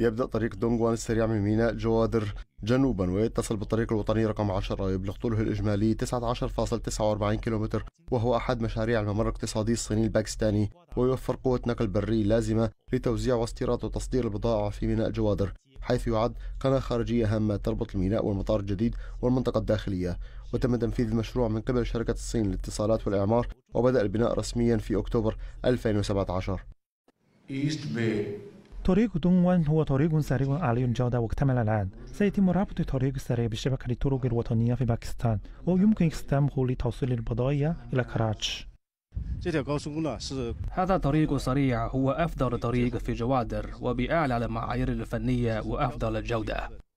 يبدأ طريق دونغوان السريع من ميناء جوادر جنوبا ويتصل بالطريق الوطني رقم 10، يبلغ طوله الإجمالي 19.49 كيلومتر، وهو أحد مشاريع الممر الاقتصادي الصيني الباكستاني، ويوفر قوة نقل بري لازمة لتوزيع واستيراد وتصدير البضائع في ميناء جوادر، حيث يعد قناة خارجية هامة تربط الميناء والمطار الجديد والمنطقة الداخلية. وتم تنفيذ المشروع من قبل شركة الصين للاتصالات والإعمار، وبدأ البناء رسميا في أكتوبر 2017. طريق دونغوان هو طريق سريع عالي الجودة واكتمل الآن. سيتم ربط الطريق السريع بشبكة الطرق الوطنية في باكستان، ويمكن استخدامه لتوصيل البضائع إلى كراچ. هذا الطريق السريع هو أفضل طريق في جوادر، وبأعلى المعايير الفنية وأفضل الجودة.